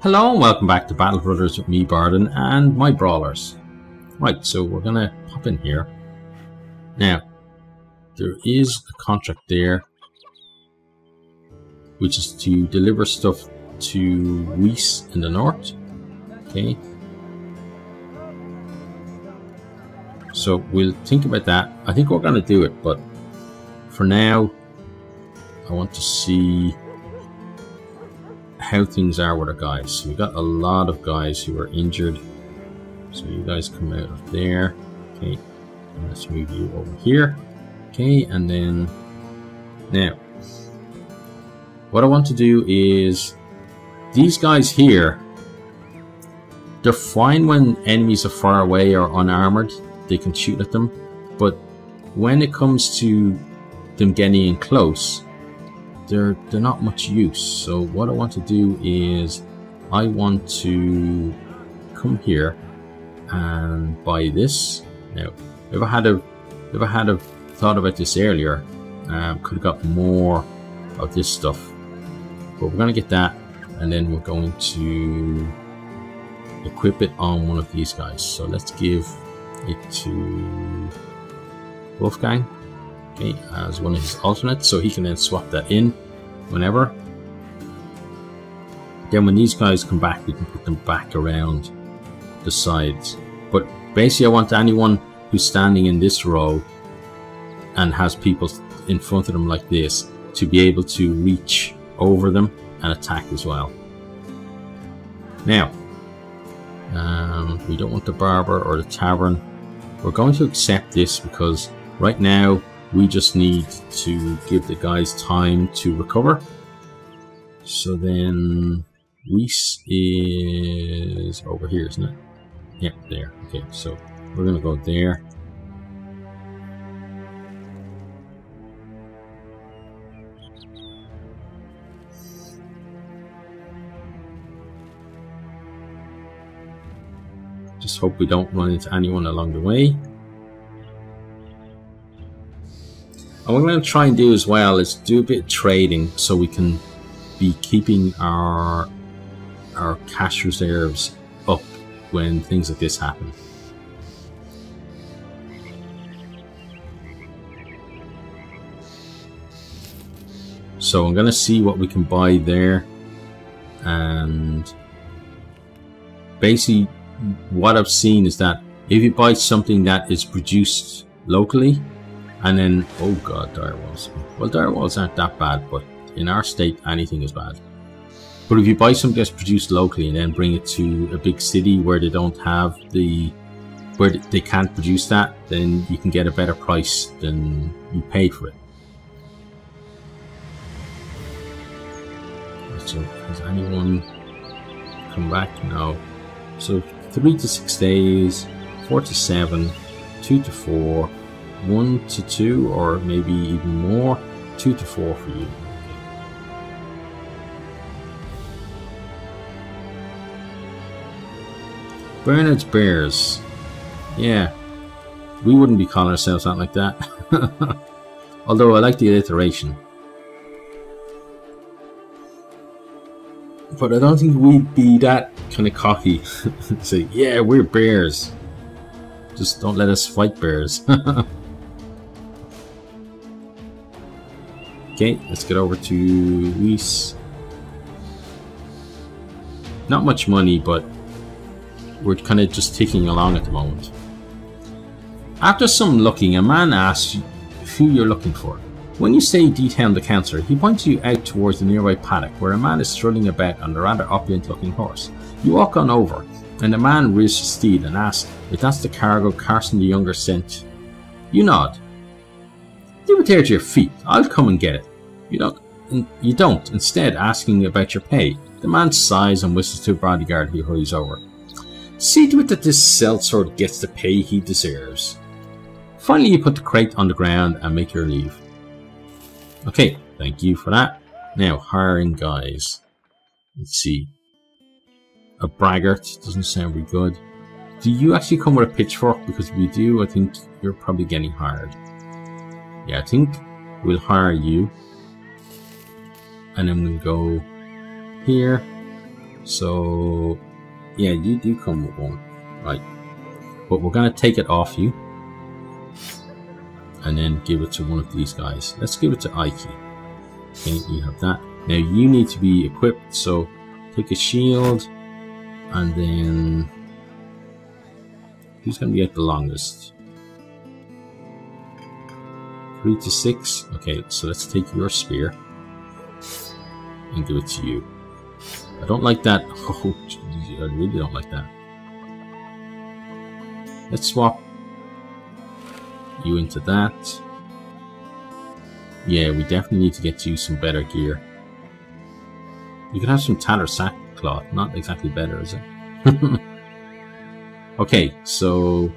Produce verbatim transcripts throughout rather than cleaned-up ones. Hello and welcome back to Battle Brothers with me, Bardon, and my brawlers. Right, so we're going to pop in here. Now, there is a contract there, which is to deliver stuff to Weiss in the north. Okay. So we'll think about that. I think we're going to do it, but for now, I want to see how things are with our guys. So we've got a lot of guys who are injured, so you guys come out of there. Okay, and let's move you over here. Okay, and then now what I want to do is these guys here, they're fine when enemies are far away or unarmored, they can shoot at them, but when it comes to them getting in close, They're, they're not much use. So what I want to do is I want to come here and buy this. Now, if I had a, if I had a thought about this earlier, um, could have got more of this stuff. But we're going to get that, and then we're going to equip it on one of these guys. So let's give it to Wolfgang. Okay, as one of his alternates, so he can then swap that in whenever. Then when these guys come back, we can put them back around the sides. But basically I want anyone who's standing in this row and has people in front of them like this to be able to reach over them and attack as well. Now, um, we don't want the barber or the tavern. We're going to accept this because right now we just need to give the guys time to recover. So then Reese is over here, isn't it? Yep, there. Okay, so we're going to go there. Just hope we don't run into anyone along the way. And what I'm going to try and do as well is do a bit of trading so we can be keeping our our cash reserves up when things like this happen. So I'm going to see what we can buy there, and basically what I've seen is that if you buy something that is produced locally, and then, oh god, direwolves. Well, direwolves aren't that bad, but in our state, anything is bad. But if you buy something that's produced locally and then bring it to a big city where they don't have the, where they can't produce that, then you can get a better price than you paid for it. So, has anyone come back? No. So, three to six days, four to seven, two to four. One to two, or maybe even more, two to four for you. Bernard's Bears. Yeah, we wouldn't be calling ourselves out like that. Although I like the alliteration. But I don't think we'd be that kind of cocky. Say, yeah, we're bears. Just don't let us fight bears. Okay, let's get over to Reese. Not much money, but we're kind of just ticking along at the moment. After some looking, a man asks who you're looking for. When you say detail the counselor, he points you out towards the nearby paddock where a man is strutting about on a rather opulent looking horse. You walk on over, and the man rears his steed and asks if that's the cargo Carson the Younger sent. You nod. Leave it there to your feet. I'll come and get it. You don't. You don't. Instead, asking about your pay, the man sighs and whistles to a bodyguard who hurries over. See to it that this Seltzor gets the pay he deserves. Finally, you put the crate on the ground and make your leave. Okay, thank you for that. Now, hiring guys. Let's see. A braggart doesn't sound very good. Do you actually come with a pitchfork? Because if you do, I think you're probably getting hired. Yeah, I think we'll hire you. And then we'll go here. So yeah, you do come with one, right? But we're gonna take it off you and then give it to one of these guys. Let's give it to Ike. Okay, you have that. Now you need to be equipped, so take a shield, and then who's gonna be at the longest? Three to six. Okay, so let's take your spear and give it to you. I don't like that. Oh, geez, I really don't like that. Let's swap you into that. Yeah, we definitely need to get you some better gear. You can have some tattered sackcloth. Not exactly better, is it? Okay, so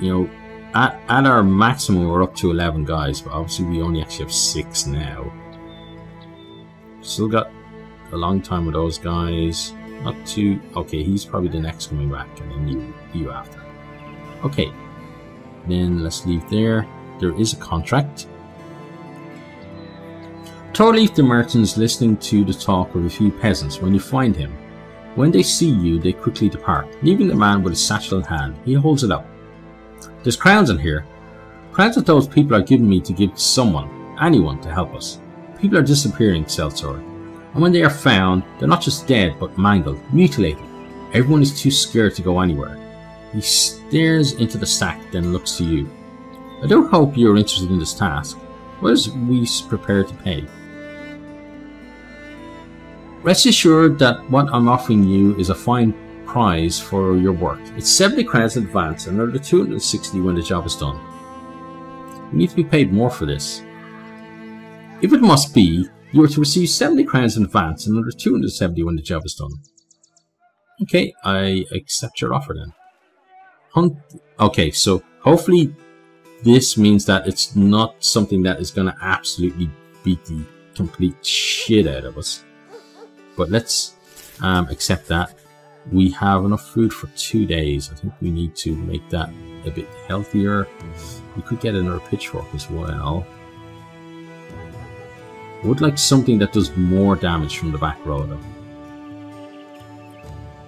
you know, at, at our maximum we're up to eleven guys, but obviously we only actually have six now. Still got a long time with those guys. Not too... Okay, he's probably the next coming back, and then you, you after. Okay, then let's leave there. There is a contract. Torleif the merchant is listening to the talk of a few peasants when you find him. When they see you, they quickly depart, leaving the man with his satchel in hand. He holds it up. There's crowns in here. Crowns that those people are giving me to give to someone, anyone, to help us. People are disappearing, Seltzor. And when they are found, they're not just dead, but mangled, mutilated. Everyone is too scared to go anywhere. He stares into the sack, then looks to you. I do hope you're interested in this task. What is Reese prepared to pay? Rest assured that what I'm offering you is a fine prize for your work. It's seventy credits in advance and another two hundred sixty when the job is done. You need to be paid more for this. If it must be, you are to receive seventy crowns in advance and another two hundred seventy when the job is done. Okay, I accept your offer then. Hunt. Okay, so hopefully this means that it's not something that is going to absolutely beat the complete shit out of us. But let's um, accept that. We have enough food for two days. I think we need to make that a bit healthier. We could get another pitchfork as well. I would like something that does more damage from the back row though.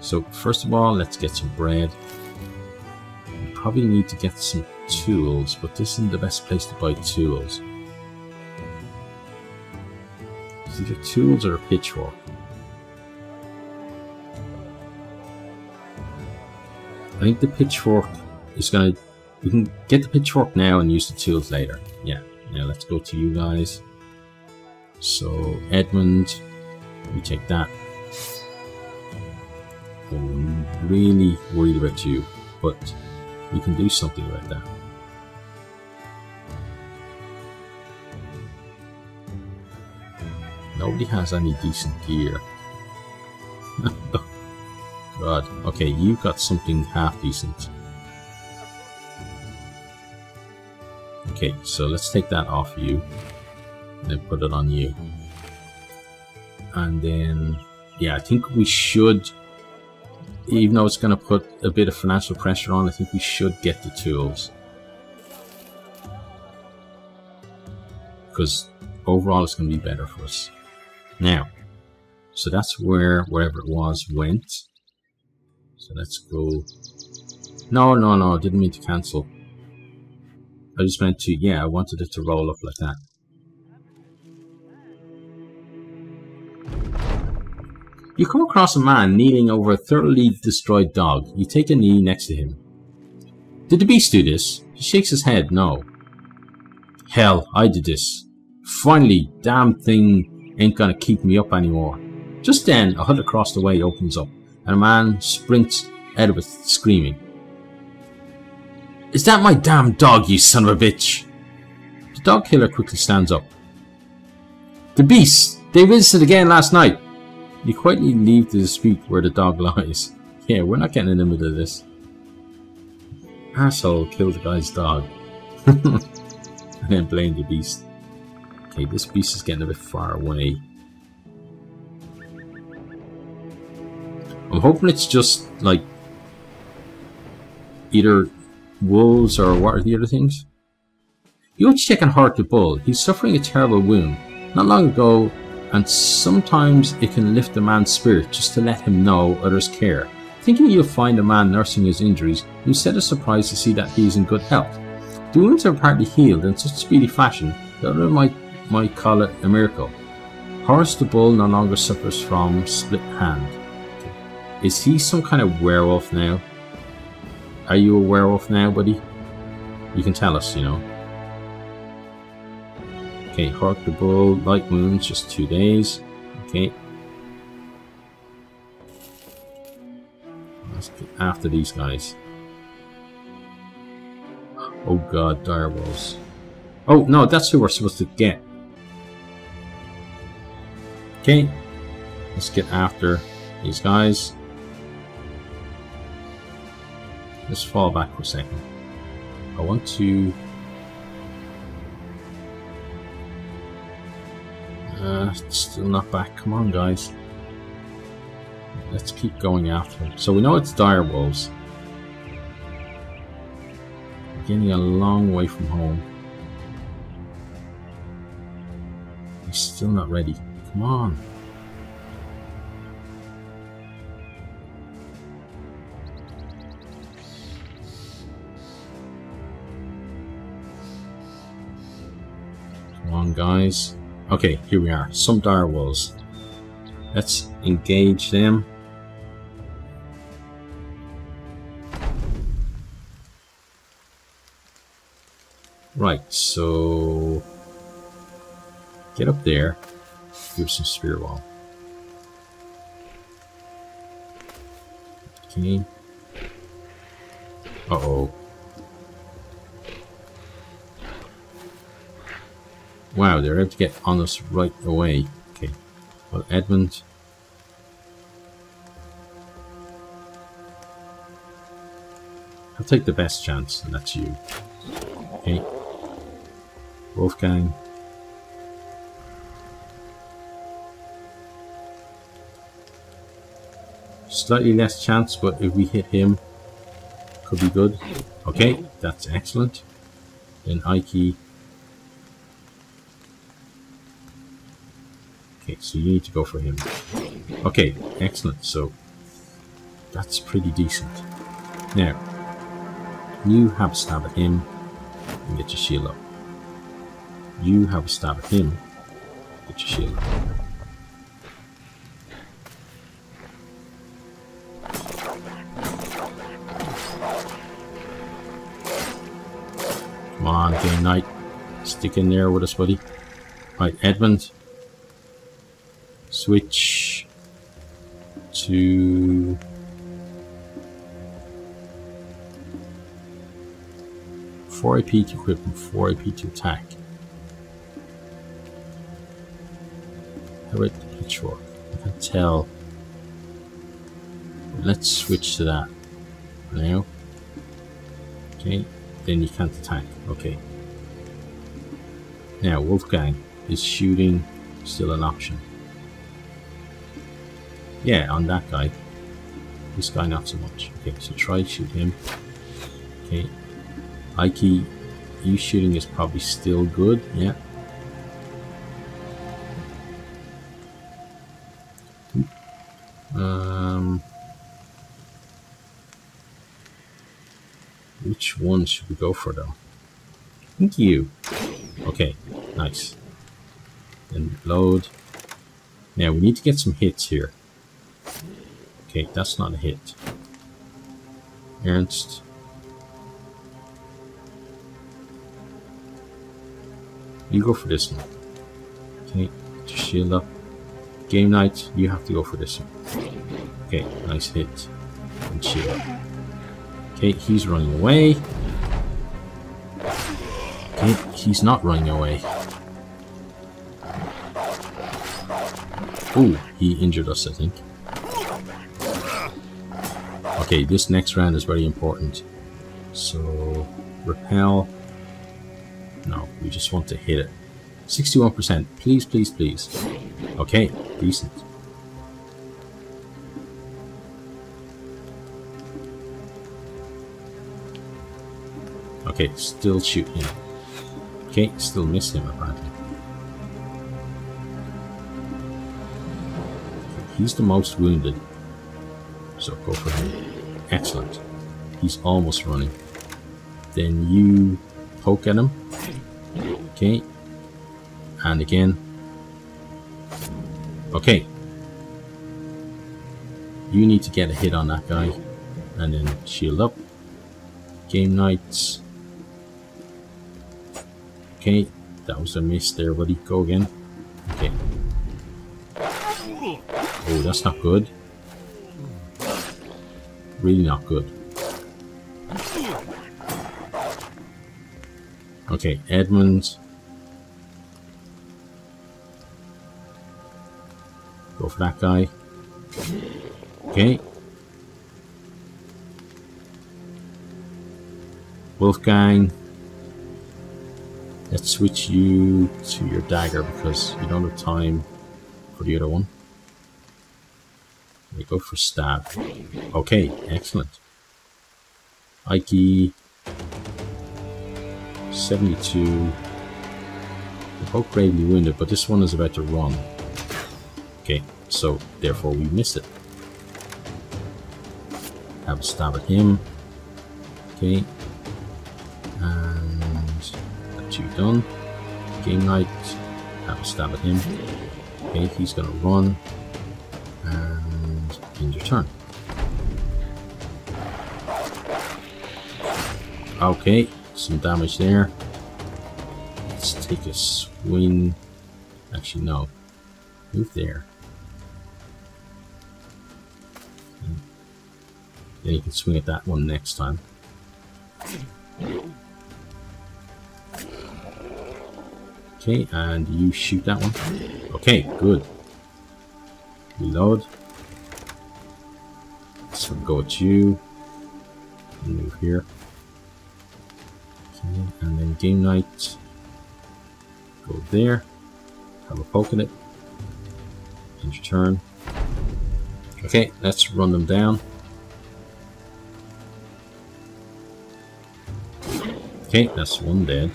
So first of all, let's get some bread. We probably need to get some tools, but this isn't the best place to buy tools. It's either tools or a pitchfork. I think the pitchfork is gonna... We can get the pitchfork now and use the tools later. Yeah, now let's go to you guys. So, Edmund, we take that. I'm really worried about you, but we can do something about that. Nobody has any decent gear. God, okay, you've got something half decent. Okay, so let's take that off you. Then put it on you, and then yeah, I think we should, even though it's going to put a bit of financial pressure on, I think we should get the tools, because overall it's going to be better for us now. So that's where wherever it was went. So let's go. No, no, no, I didn't mean to cancel. I just meant to, yeah, I wanted it to roll up like that. You come across a man kneeling over a thoroughly destroyed dog. You take a knee next to him. Did the beast do this? He shakes his head, no. Hell, I did this. Finally, damn thing ain't gonna keep me up anymore. Just then, a hut across the way opens up, and a man sprints out of it, screaming. Is that my damn dog, you son of a bitch? The dog killer quickly stands up. The beast! They visited again last night! You quietly leave the dispute where the dog lies. Yeah, we're not getting in the middle of this. Asshole killed the guy's dog. And then blame the beast. Okay, this beast is getting a bit far away. I'm hoping it's just, like, either wolves or what are the other things? You ought to check on Hark the Bull. He's suffering a terrible wound. Not long ago, and sometimes it can lift a man's spirit just to let him know others care. Thinking you'll find a man nursing his injuries, you set a surprise to see that he is in good health. The wounds are partly healed in such speedy fashion that others might, might call it a miracle. Horace the Bull no longer suffers from split hand. Is he some kind of werewolf now? Are you a werewolf now, buddy? You can tell us, you know. Okay, Hark the Bull, light wounds, just two days. Okay. Let's get after these guys. Oh god, dire wolves. Oh no, that's who we're supposed to get. Okay. Let's get after these guys. Let's fall back for a second. I want to... Uh, still not back. Come on, guys. Let's keep going after them. So we know it's dire wolves. We're getting a long way from home. He's still not ready. Come on. Come on, guys. Okay, here we are. Some dire wolves. Let's engage them. Right, so get up there. Give some spear wall. Okay. Uh oh. Wow, they're able to get on us right away. Okay, well, Edmund. I'll take the best chance, and that's you. Okay. Wolfgang. Slightly less chance, but if we hit him, could be good. Okay, that's excellent. Then Ike. So you need to go for him. Okay, excellent. So that's pretty decent. Now, you have a stab at him and get your shield up. You have a stab at him, get your shield up. Come on, Game Knight. Stick in there with us, buddy. Right, Edmund. Switch to four A P to equip and four A P to attack. I read the pitchfork. I can tell. Let's switch to that for now. Okay, then you can't attack. Okay. Now Wolfgang is shooting, still an option. Yeah, on that guy. This guy not so much. Okay, so try to shoot him. Okay. Ike, you shooting is probably still good, yeah. Um Which one should we go for though? Thank you. Okay, nice. Then reload. Now we need to get some hits here. Okay, that's not a hit. Ernst. You go for this one. Okay, get your shield up. Game Night, you have to go for this one. Okay, nice hit. And shield up. Okay, he's running away. Okay, he's not running away. Ooh, he injured us, I think. Okay, this next round is very important. So, repel. No, we just want to hit it. sixty-one percent. Please, please, please. Okay, decent. Okay, still shoot him. Okay, still miss him apparently. He's the most wounded. So go for him. Excellent. He's almost running. Then you poke at him. Okay. And again. Okay. You need to get a hit on that guy. And then shield up. Game nights. Okay. That was a miss there, buddy. Go again. Okay. Oh, that's not good. Really not good. Okay, Edmund. Go for that guy. Okay. Wolfgang. Let's switch you to your dagger because you don't have time for the other one. We go for stab. Okay, excellent. Ike. seventy-two. They're both gravely wounded, but this one is about to run. Okay, so therefore we miss it. Have a stab at him. Okay. And that's you done. Game night. Have a stab at him. Okay, he's gonna run. And end your turn. Okay. Some damage there. Let's take a swing. Actually, no. Move there. And then you can swing at that one next time. Okay, and you shoot that one. Okay, good. Reload. So go at you. Move here. And then game night, go there, have a poke at it, end your turn. Okay, let's run them down. Okay, that's one dead.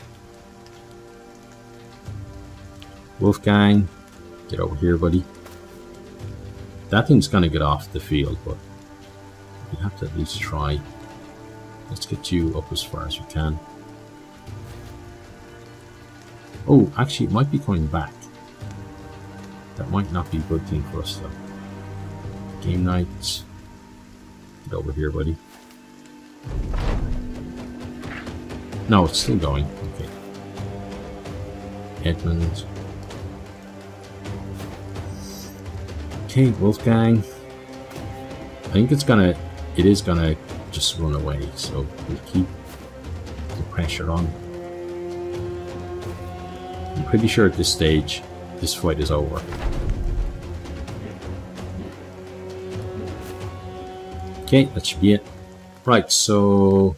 Wolfgang, get over here, buddy. That thing's gonna get off the field, but you have to at least try. Let's get you up as far as we can. Oh, actually, it might be coming back. That might not be a good thing for us, though. Game night. Get over here, buddy. No, it's still going. Okay. Edmund. Okay, Wolfgang. I think it's gonna... It is gonna just run away, so we'll keep the pressure on. I'm pretty sure at this stage, this fight is over. Okay, that should be it. Right, so...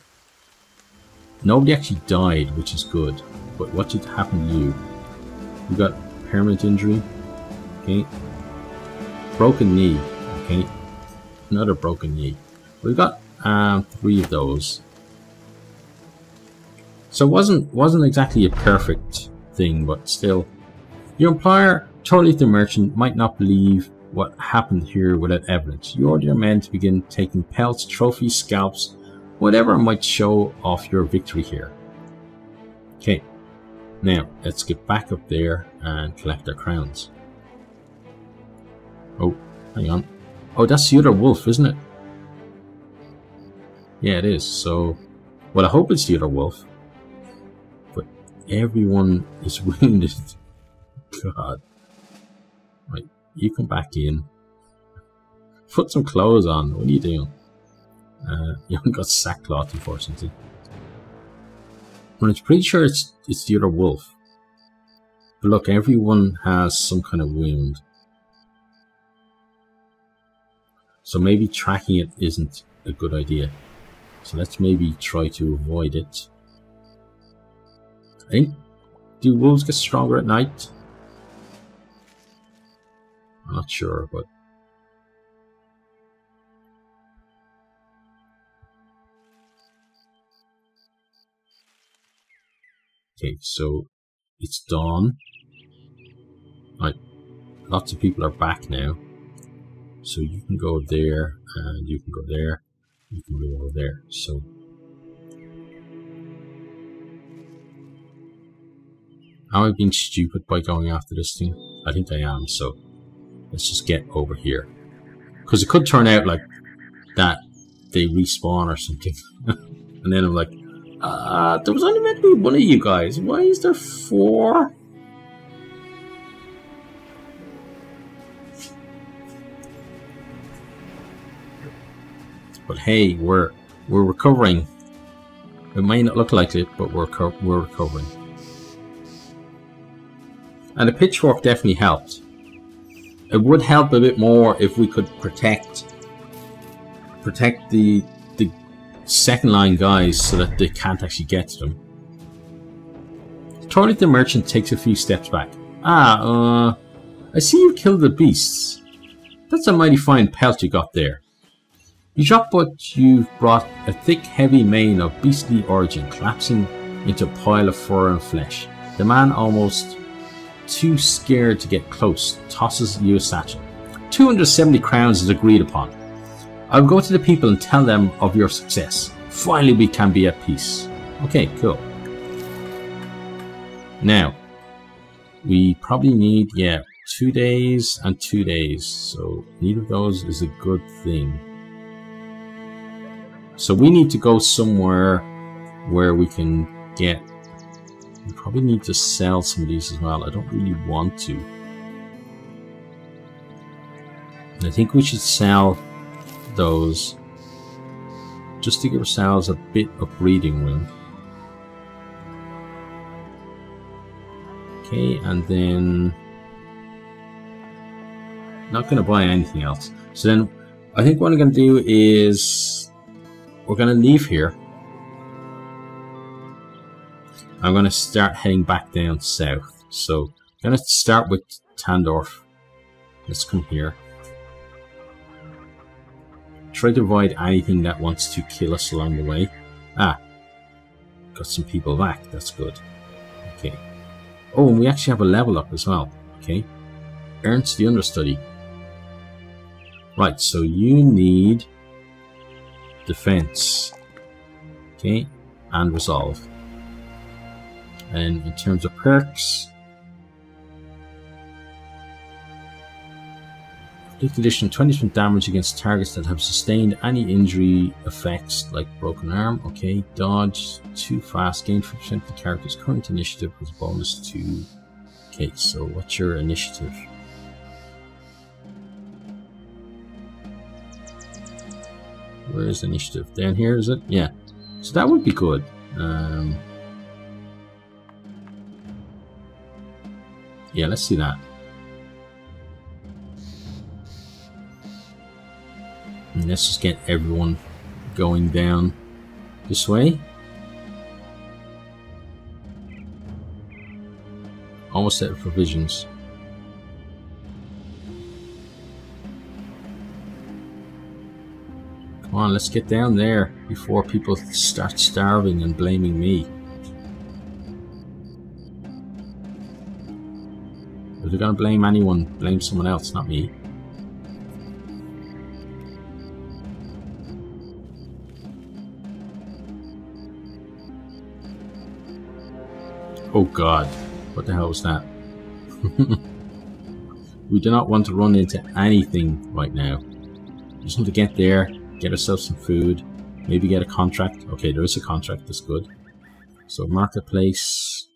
Nobody actually died, which is good. But what did happen to you? You got permanent injury. Okay. Broken knee. Okay. Another broken knee. We've got um, three of those. So it wasn't, wasn't exactly a perfect... thing, but still, your employer, Torleif the merchant, might not believe what happened here without evidence. You order your men to begin taking pelts, trophies, scalps, whatever might show off your victory here. Okay, now let's get back up there and collect our crowns. Oh, hang on. Oh, that's the other wolf, isn't it? Yeah, it is. So, well, I hope it's the other wolf. Everyone is wounded. God. Right, you come back in. Put some clothes on. What are you doing? Uh, you haven't got sackcloth, unfortunately. But I'm pretty sure it's it's the other wolf. But look, everyone has some kind of wound. So maybe tracking it isn't a good idea. So let's maybe try to avoid it. I think, do wolves get stronger at night? I'm not sure, but... Okay, so it's dawn. Right, lots of people are back now. So you can go there, and you can go there, you can go over there. So am I being stupid by going after this thing? I think I am, so let's just get over here. Because it could turn out like that they respawn or something. And then I'm like, uh, there was only meant to be one of you guys. Why is there four? But hey, we're we're recovering. It may not look like it, but we're we're recovering. And the pitchfork definitely helped. It would help a bit more if we could protect protect the the second line guys so that they can't actually get to them. Torleif the merchant takes a few steps back. Ah, uh, I see you killed the beasts. That's a mighty fine pelt you got there. You drop what you've brought, a thick, heavy mane of beastly origin, collapsing into a pile of fur and flesh. The man, almost too scared to get close, tosses you a satchel. two hundred seventy crowns is agreed upon. I'll go to the people and tell them of your success. Finally we can be at peace. Okay, cool. Now, we probably need, yeah, two days and two days. So neither of those is a good thing. So we need to go somewhere where we can get... We probably need to sell some of these as well. I don't really want to. I think we should sell those just to give ourselves a bit of breathing room. Okay, and then... Not going to buy anything else. So then, I think what I'm going to do is... We're going to leave here. I'm going to start heading back down south. So I'm going to start with Tandorf. Let's come here. Try to avoid anything that wants to kill us along the way. Ah. Got some people back. That's good. Okay. Oh, and we actually have a level up as well. Okay. Ernst the Understudy. Right, so you need... Defense, okay, and resolve. And in terms of perks, complete condition twenty percent damage against targets that have sustained any injury effects like broken arm, okay, dodge, too fast, gain fifty percent of the character's current initiative with bonus two. Okay, so what's your initiative? Where is initiative? Down here, is it? Yeah. So that would be good. Um, yeah, let's see that. And let's just get everyone going down this way. Almost out of provisions. Come on, let's get down there before people start starving and blaming me. If they're gonna blame anyone, blame someone else, not me. Oh God, what the hell was that? We do not want to run into anything right now. Just want to get there. Get ourselves some food, maybe get a contract. Okay, there is a contract, that's good. So marketplace,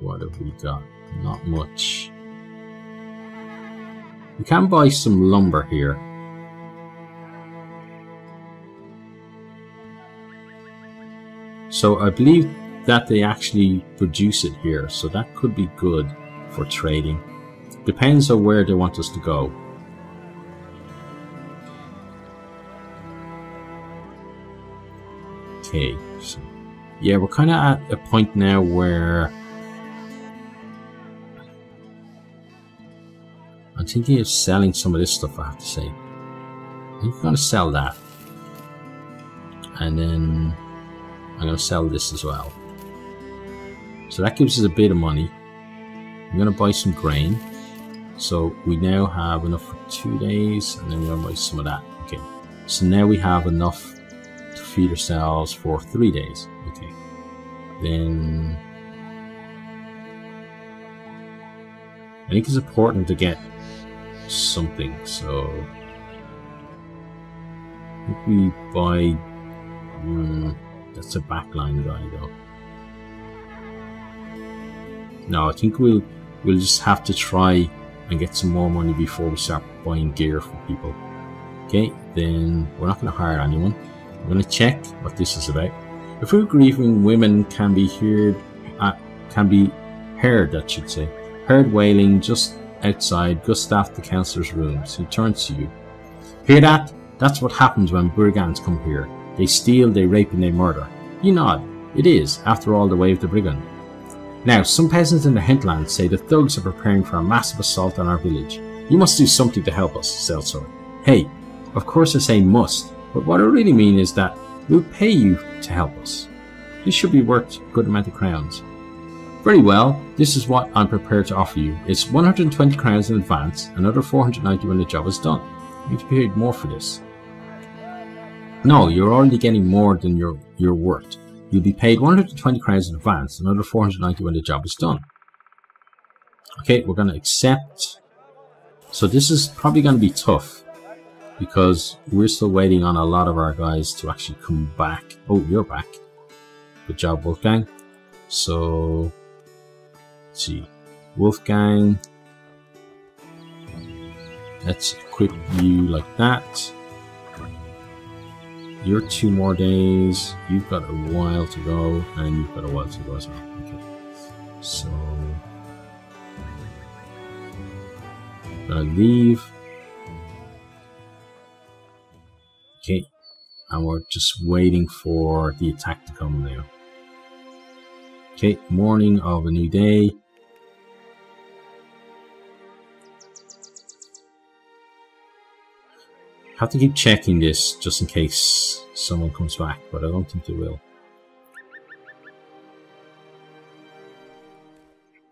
what have we got? Not much. We can buy some lumber here. So I believe that they actually produce it here, so that could be good for trading. Depends on where they want us to go. Okay, so yeah, we're kind of at a point now where I'm thinking of selling some of this stuff, I have to say. I'm going to sell that. And then I'm going to sell this as well. So that gives us a bit of money. I'm going to buy some grain. So we now have enough for two days, and then we're going to waste some of that. Okay, so now we have enough to feed ourselves for three days. Okay, then I think it's important to get something, so I think we buy. Mm, that's a backline guy, though. No, I think we'll we'll just have to try and get some more money before we start buying gear from people. Okay, then we're not going to hire anyone. I'm going to check what this is about. If we're grieving, women can be heard, uh, can be heard, that should say, heard wailing just outside Gustav the councillor's rooms. He turns to you. Hear that? That's what happens when brigands come here. They steal, they rape, and they murder. You nod. It is, after all, the way of the brigand. Now, some peasants in the hinterland say the thugs are preparing for a massive assault on our village. You must do something to help us, Seltzor. Hey, of course I say must, but what I really mean is that we'll pay you to help us. This should be worth a good amount of crowns. Very well, this is what I'm prepared to offer you. It's one hundred twenty crowns in advance, another four hundred ninety when the job is done. You've paid more for this. No, you're already getting more than you're, you're worth. You'll be paid one hundred twenty crowns in advance, another four hundred ninety when the job is done. Okay, we're going to accept. So this is probably going to be tough, because we're still waiting on a lot of our guys to actually come back. Oh, you're back. Good job, Wolfgang. So, let's see. Wolfgang. Let's equip you like that. You're two more days, you've got a while to go, and you've got a while to go as well. Okay. So, I'm gonna leave. Okay, and we're just waiting for the attack to come now. Okay, morning of a new day. Have to keep checking this just in case someone comes back, but I don't think they will.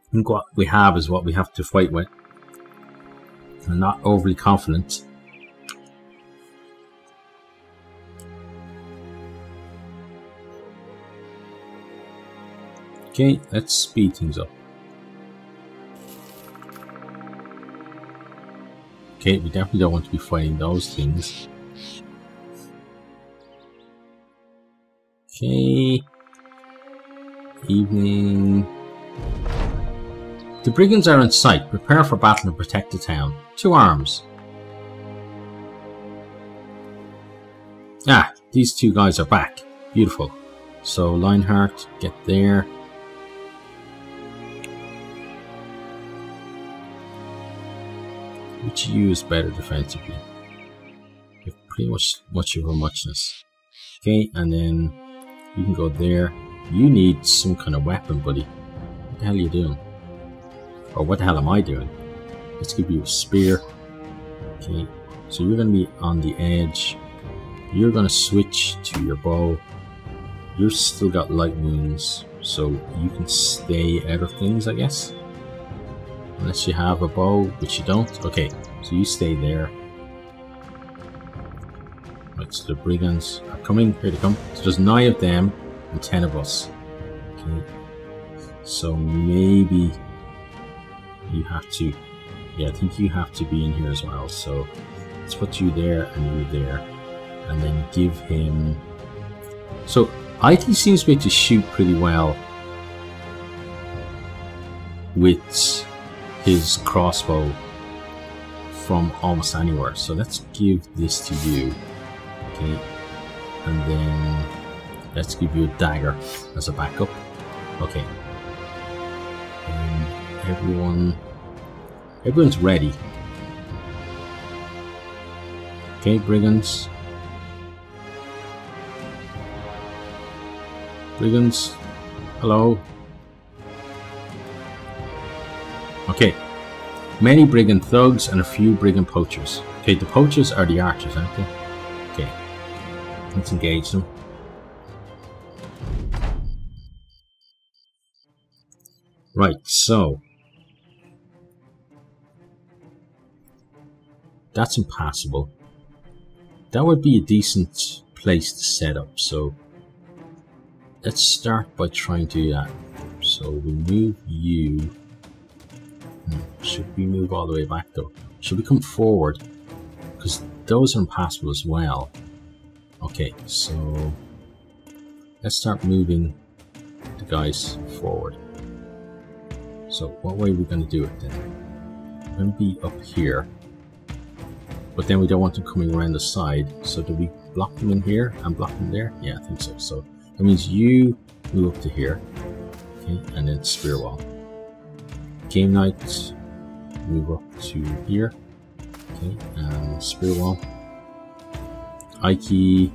I think what we have is what we have to fight with. I'm not overly confident. Okay, let's speed things up. Okay, we definitely don't want to be fighting those things. Okay. Evening. The brigands are in sight. Prepare for battle and protect the town. Two arms. Ah, these two guys are back. Beautiful. So, Lionheart, get there. Which you is better defensively? You're pretty much much of a muchness. Okay, and then you can go there. You need some kind of weapon, buddy. What the hell are you doing? Or what the hell am I doing? Let's give you a spear. Okay, so you're going to be on the edge. You're going to switch to your bow. You've still got light wounds, so you can stay out of things, I guess. Unless you have a bow, which you don't. Okay, so you stay there. Right, so the brigands are coming. Here they come. So there's nine of them and ten of us. Okay. So maybe you have to... Yeah, I think you have to be in here as well. So let's put you there and you there. And then give him... So Ike seems to be able to shoot pretty well with his crossbow from almost anywhere. So let's give this to you. Okay. And then let's give you a dagger as a backup. Okay. And everyone everyone's ready. Okay, brigands. Brigands. Hello. Okay, many brigand thugs and a few brigand poachers. Okay, the poachers are the archers, aren't they? Okay, let's engage them. Right, so That's impassable. That would be a decent place to set up, so let's start by trying to do that. So we move you. Hmm. Should we move all the way back though? Should we come forward? Because those are impassable as well. Okay, so let's start moving the guys forward. So what way are we going to do it then? We're going to be up here. But then we don't want them coming around the side. So do we block them in here and block them there? Yeah, I think so. So that means you move up to here. Okay, and then spear wall. Game night, move up to here. Okay, and spear wall. Ike, you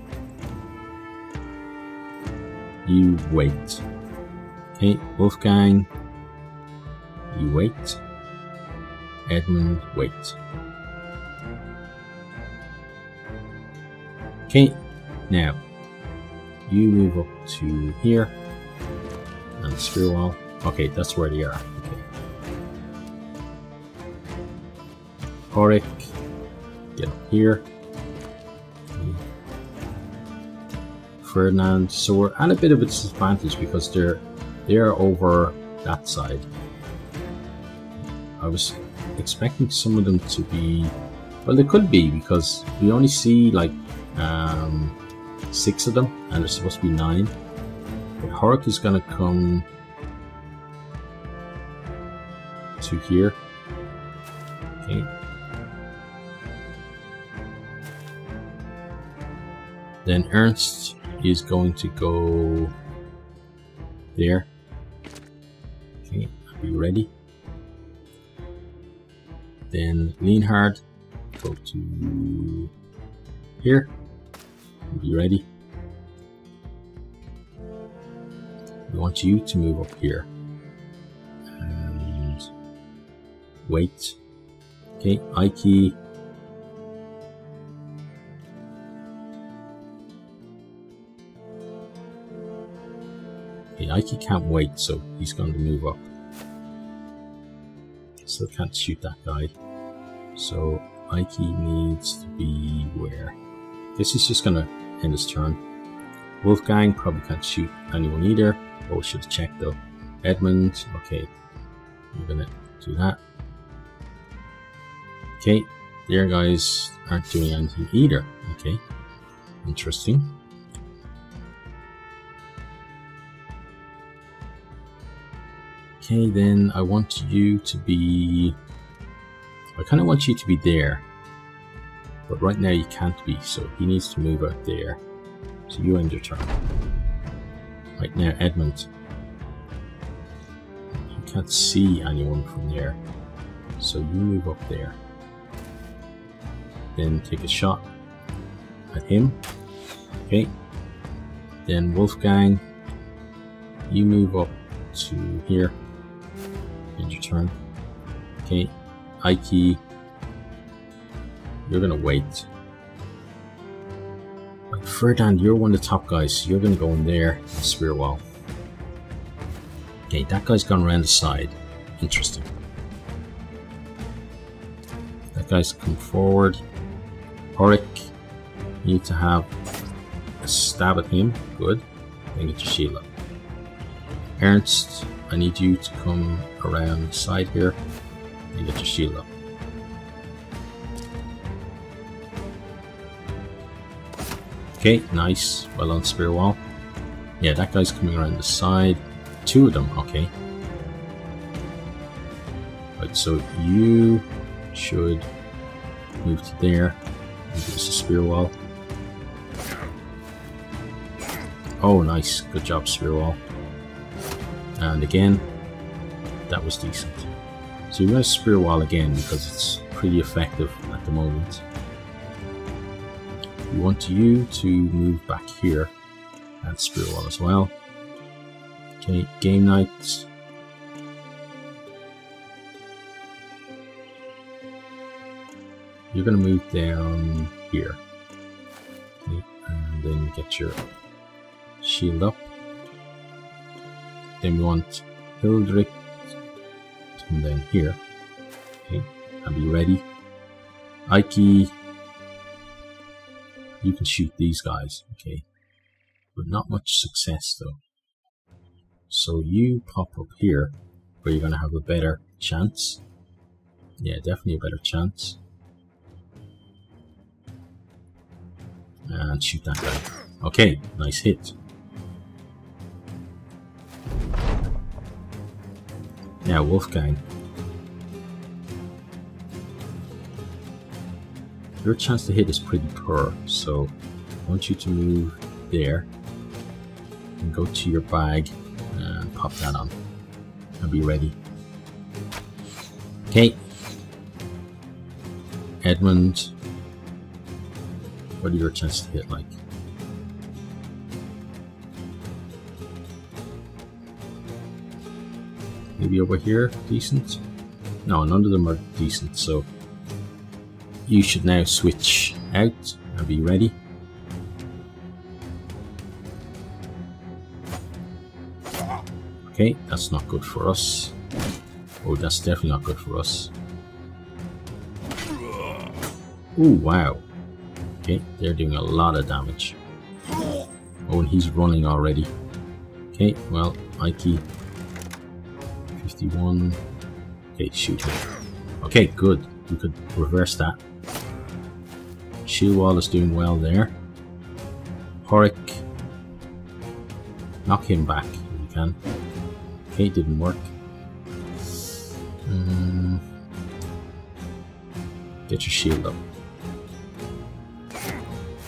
wait. Okay, Wolfgang, you wait. Edmund, wait. Okay, now you move up to here and spear wall. Okay, that's where they are. Okay. Horik, get up here. Okay. Ferdinand, so we're at a bit of a disadvantage because they're they're over that side. I was expecting some of them to be, well, they could be because we only see like um six of them and there's supposed to be nine, but Hark is gonna come to here. Okay, then Ernst is going to go there. Okay, are you ready? Then Lionheart, go to here. Be ready. We want you to move up here and wait. Okay, Ike, okay, Ike can't wait, so he's going to move up. Still can't shoot that guy, so Ike needs to be where? Guess he's just gonna end his turn. Wolfgang probably can't shoot anyone either. Oh, we should have checked though. Edmund, okay. We're gonna do that. Okay, their guys aren't doing anything either. Okay, interesting. Okay, then I want you to be... I kind of want you to be there. But right now you can't be, so he needs to move out there. So you end your turn. Right now, Edmund. You can't see anyone from there. So you move up there. Then take a shot at him. Okay. Then Wolfgang, you move up to here. End your turn. Okay. Ike, you're gonna wait. Like Ferdinand, you're one of the top guys, so you're gonna go in there and spear wall. Okay, that guy's gone around the side. Interesting. That guy's come forward. Horik, you need to have a stab at him. Good. Then get your shield up. Ernst, I need you to come around the side here and get your shield up. Okay, nice. Well on spear wall. Yeah, that guy's coming around the side. Two of them, okay. Right, so you should move to there. And give us a spear wall. Oh, nice. Good job, spear wall. And again, that was decent. So you're going to spear wall again because it's pretty effective at the moment. We want you to move back here and spear wall as well. Okay, game night. You're going to move down here. Okay, and then you get your shield up. Then we want Hilderich to come down here. Okay, and be ready. Ike, you can shoot these guys, okay. But not much success though. So you pop up here where you're going to have a better chance. Yeah, definitely a better chance. And shoot that guy. Okay, nice hit. Now Wolfgang, your chance to hit is pretty poor, so I want you to move there and go to your bag and pop that on and be ready. Okay, Edmund, what are your chances to hit like? Maybe over here, decent? No, none of them are decent, so you should now switch out and be ready. Okay, that's not good for us. Oh, that's definitely not good for us. Ooh, wow. Okay, they're doing a lot of damage. Oh, and he's running already. Okay, well, Ike. fifty-one. Okay, shoot him. Okay, good. We could reverse that. Shield wall is doing well there. Horik. Knock him back if you can. Okay, didn't work. Um, get your shield up.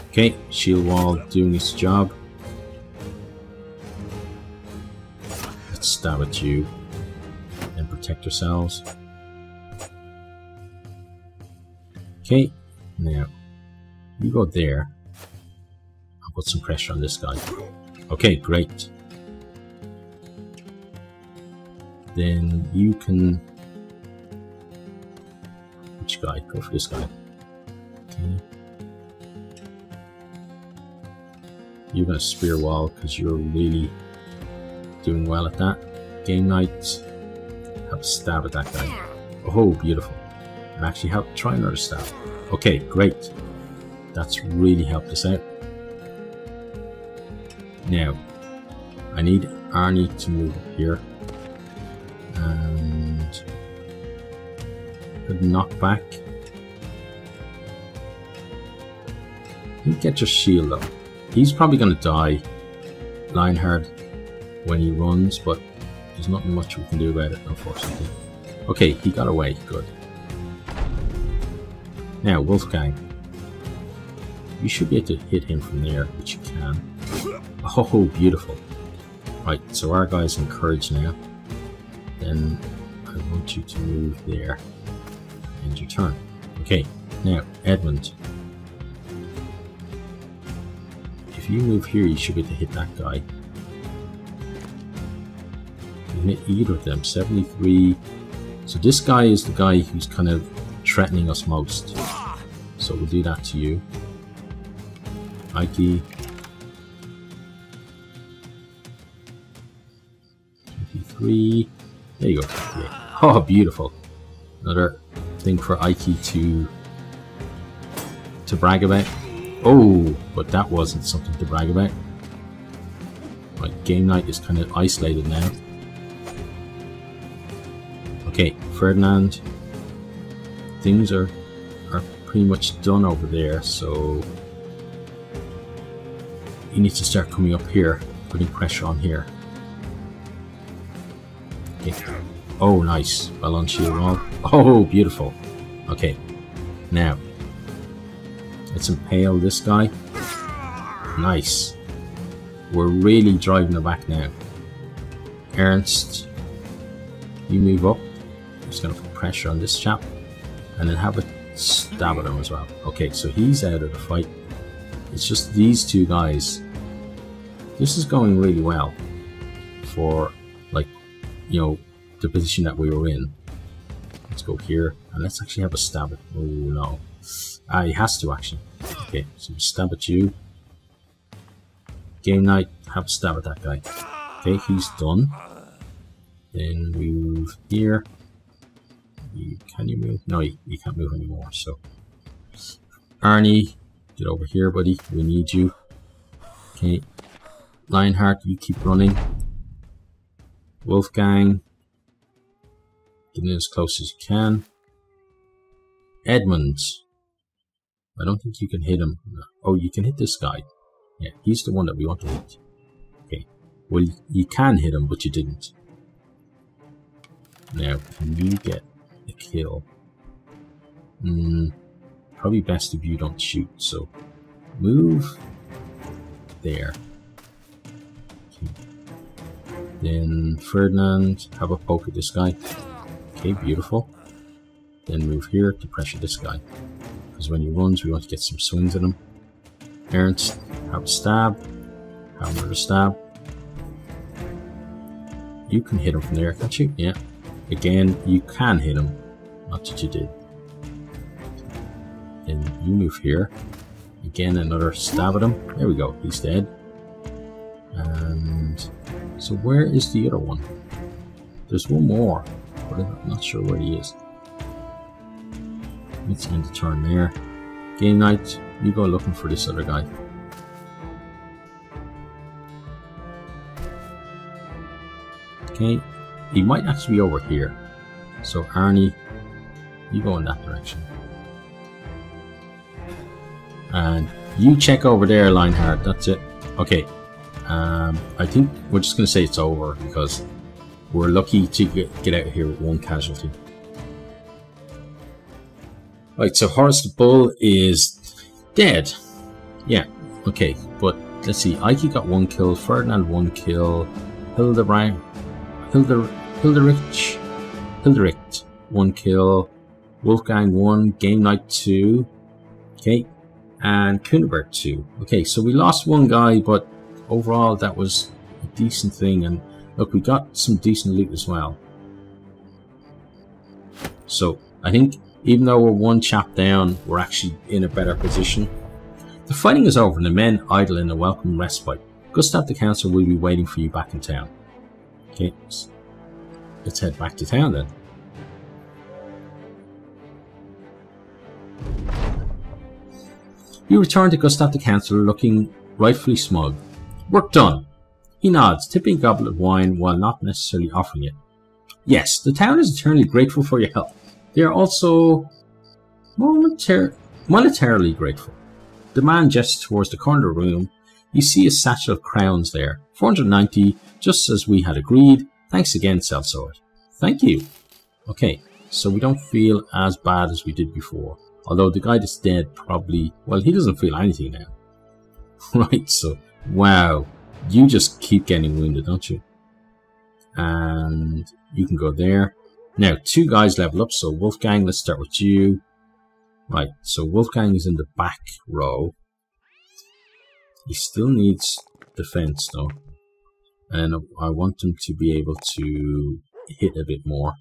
Okay, shield wall doing its job. Let's stab at you and protect ourselves. Okay, now you go there. I'll put some pressure on this guy. Okay, great. Then you can. Which guy? Go for this guy. Okay. You're going to spear wall because you're really doing well at that. Game night. Have a stab at that guy. Oh, beautiful. And actually have, try another stab. Okay, great. That's really helped us out. Now, I need Arnie to move up here. And good knockback. You get your shield up. He's probably going to die, Lionheart, when he runs, but there's nothing much we can do about it, unfortunately. Okay, he got away. Good. Now, Wolfgang. You should be able to hit him from there, which you can. Oh, beautiful. Right, so our guy's encouraged now. Then I want you to move there. And your turn. Okay, now, Edmund. If you move here, you should be able to hit that guy. You can hit either of them. seventy-three. So this guy is the guy who's kind of threatening us most. So we'll do that to you. Ike. twenty-three. There you go. Oh, beautiful. Another thing for Ike to, to brag about. Oh, but that wasn't something to brag about. Right, game night is kind of isolated now. Okay, Ferdinand. Things are, are pretty much done over there, so he needs to start coming up here, putting pressure on here. Okay. Oh, nice. Well on shield wall. Oh, beautiful. Okay, now. Let's impale this guy. Nice. We're really driving her back now. Ernst, you move up. I'm just going to put pressure on this chap. And then have a stab at him as well. Okay, so he's out of the fight. It's just these two guys. This is going really well. For, like, you know, the position that we were in. Let's go here. And let's actually have a stab at... Oh, no. Ah, he has to actually. Okay, so stab at you. Game night, have a stab at that guy. Okay, he's done. Then we move here. You, can you move? No, you, you can't move anymore, so Arnie, get over here, buddy. We need you. Okay. Lionheart, you keep running. Wolfgang, get in as close as you can. Edmund, I don't think you can hit him. Oh, you can hit this guy. Yeah, he's the one that we want to hit. Okay. Well, you can hit him, but you didn't. Now, can you get a kill? Mm, probably best if you don't shoot, so move there. Okay. Then Ferdinand, have a poke at this guy. Okay, beautiful. Then move here to pressure this guy, because when he runs we want to get some swings at him. Ernst, have a stab, have another stab. You can hit him from there, can't you? Yeah. Again, you can hit him, not that you did. Then you move here. Again, another stab at him. There we go, he's dead. And so where is the other one? There's one more, but I'm not sure where he is. Let's end the turn there. Game night, you go looking for this other guy. Okay, he might actually be over here. So Arnie, you go in that direction. And you check over there, Lionheart, that's it. Okay, um, I think we're just going to say it's over because we're lucky to get, get out of here with one casualty. Right, so Hark the Bull is dead. Yeah, okay, but let's see. Ike got one kill, Ferdinand one kill, Hildebrand, Hilder, Hilderich, Hilderich one kill, Wolfgang one, Game Night two, okay, and Kunabert two. Okay, so we lost one guy, but overall that was a decent thing, and look, we got some decent loot as well. So I think, even though we're one chap down, we're actually in a better position. The fighting is over and the men idle in a welcome respite. Gustav the Council will be waiting for you back in town. Okay, let's head back to town then. You return to Gustav the Council looking rightfully smug. Work done. He nods, tipping a goblet of wine while not necessarily offering it. Yes, the town is eternally grateful for your help. They are also monetar monetarily grateful. The man gestures towards the corner of the room. You see a satchel of crowns there. four hundred ninety, just as we had agreed. Thanks again, Seltzor. Thank you. Okay, so we don't feel as bad as we did before. Although the guy that's dead probably, well, he doesn't feel anything now. Right, so, wow. You just keep getting wounded, don't you? And you can go there. Now, two guys level up, so Wolfgang, let's start with you. Right, so Wolfgang is in the back row. He still needs defense, though. And I want him to be able to hit a bit more.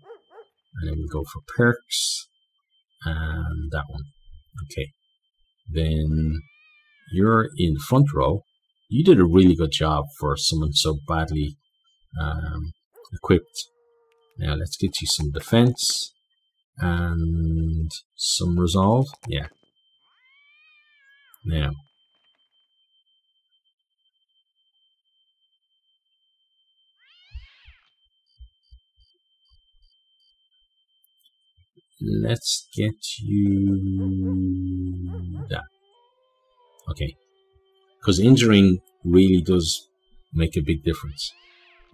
And then we'll go for perks. And that one. Okay. Then you're in the front row. You did a really good job for someone so badly um, equipped. Now let's get you some defense and some resolve. Yeah. Now. Let's get you that. Okay. Because injuring really does make a big difference.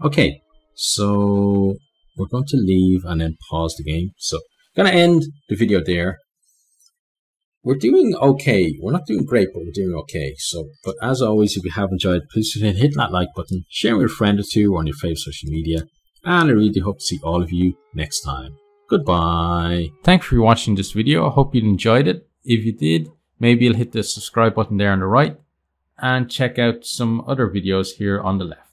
Okay. So we're going to leave and then pause the game. So I'm going to end the video there. We're doing okay. We're not doing great, but we're doing okay. So, but as always, if you have enjoyed, please hit that like button, share with a friend or two on your favorite social media. And I really hope to see all of you next time. Goodbye. Thanks for watching this video. I hope you enjoyed it. If you did, maybe you'll hit the subscribe button there on the right and check out some other videos here on the left.